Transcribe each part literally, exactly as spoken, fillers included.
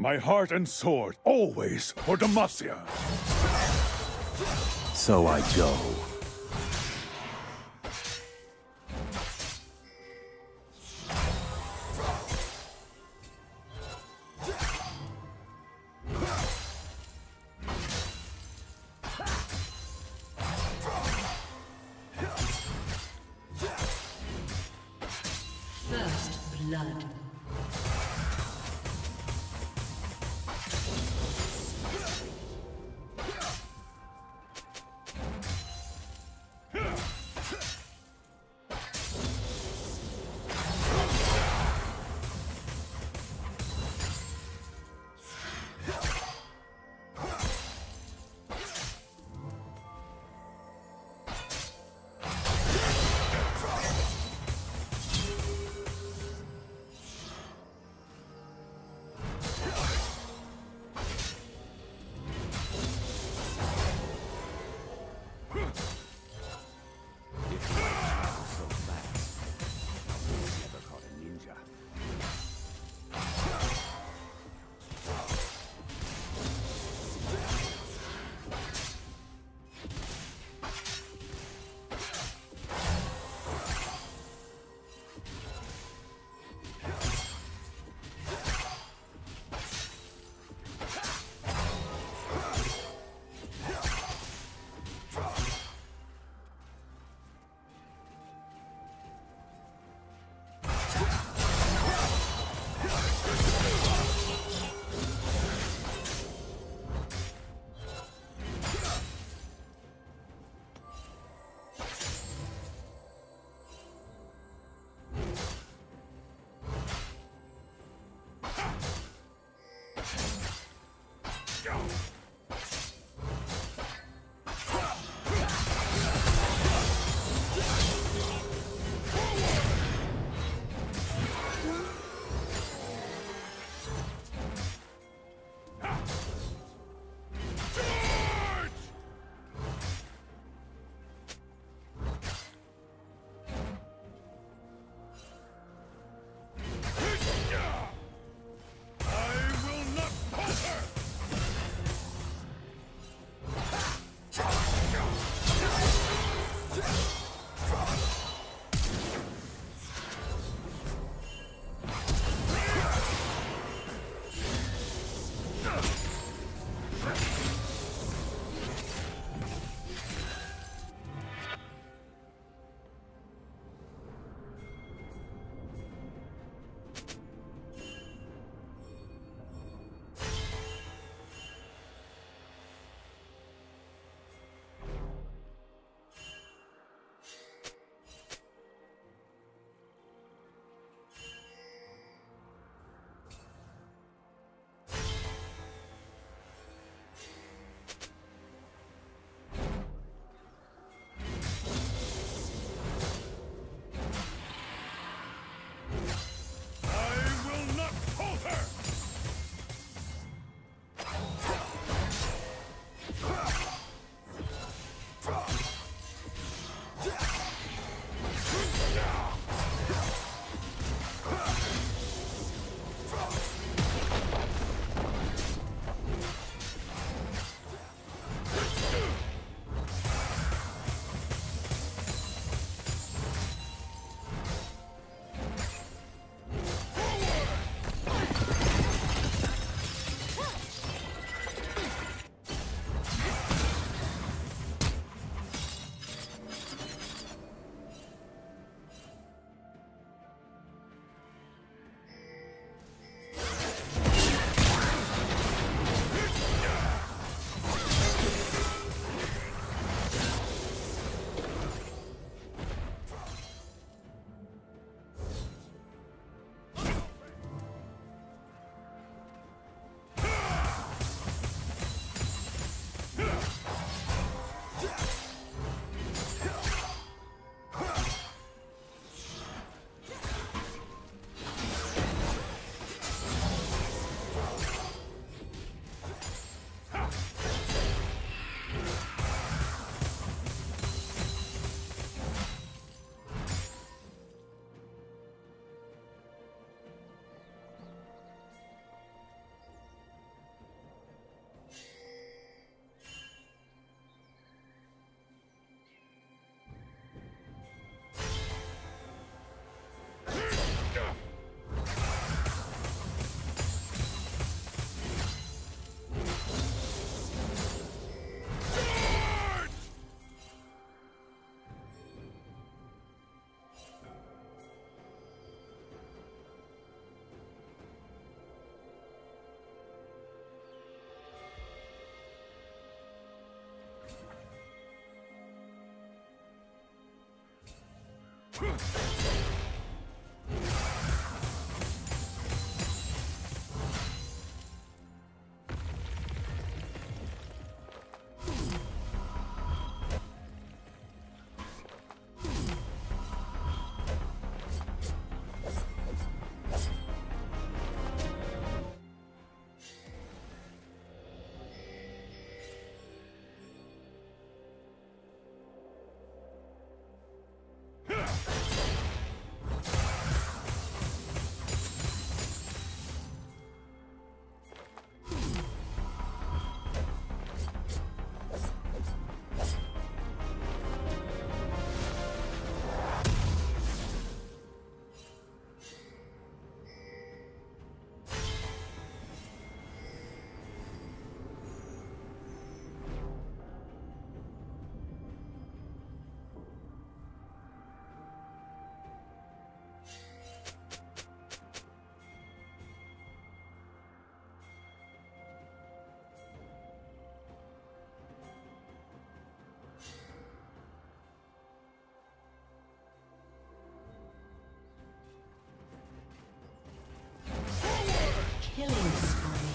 My heart and sword, always for Demacia. So I go. Killing spree.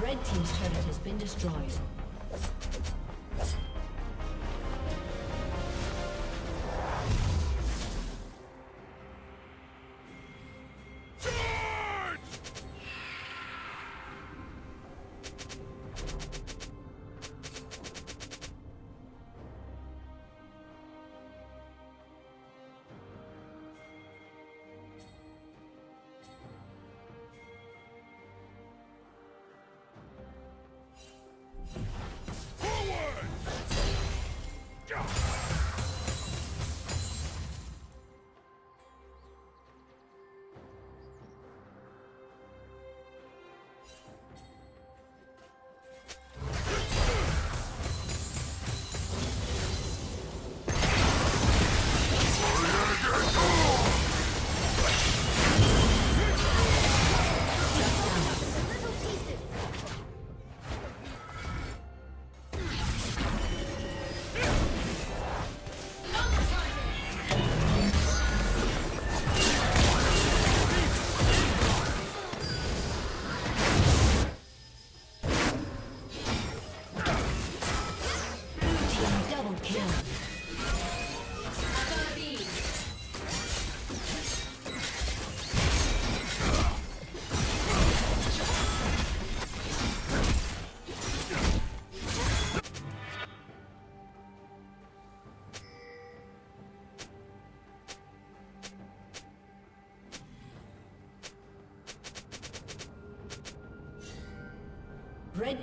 Red team's turret has been destroyed. Red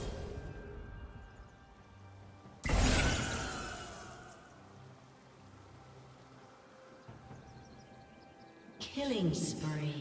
Killing spree.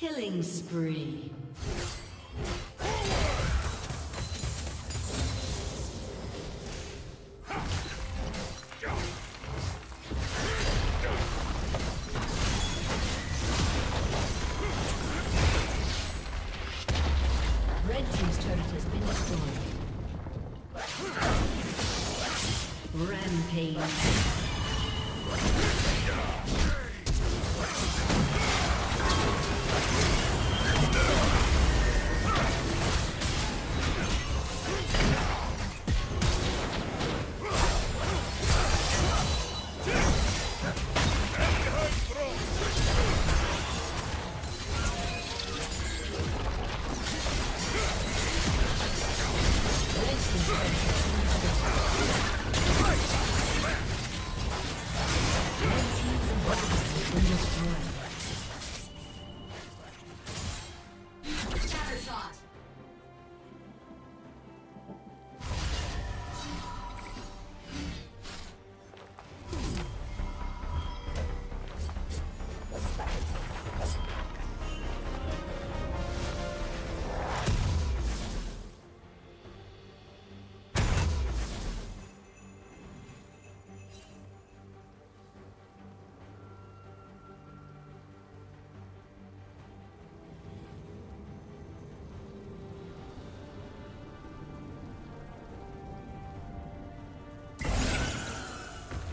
Killing spree. Red team's turret has been destroyed. Rampage. Let's go.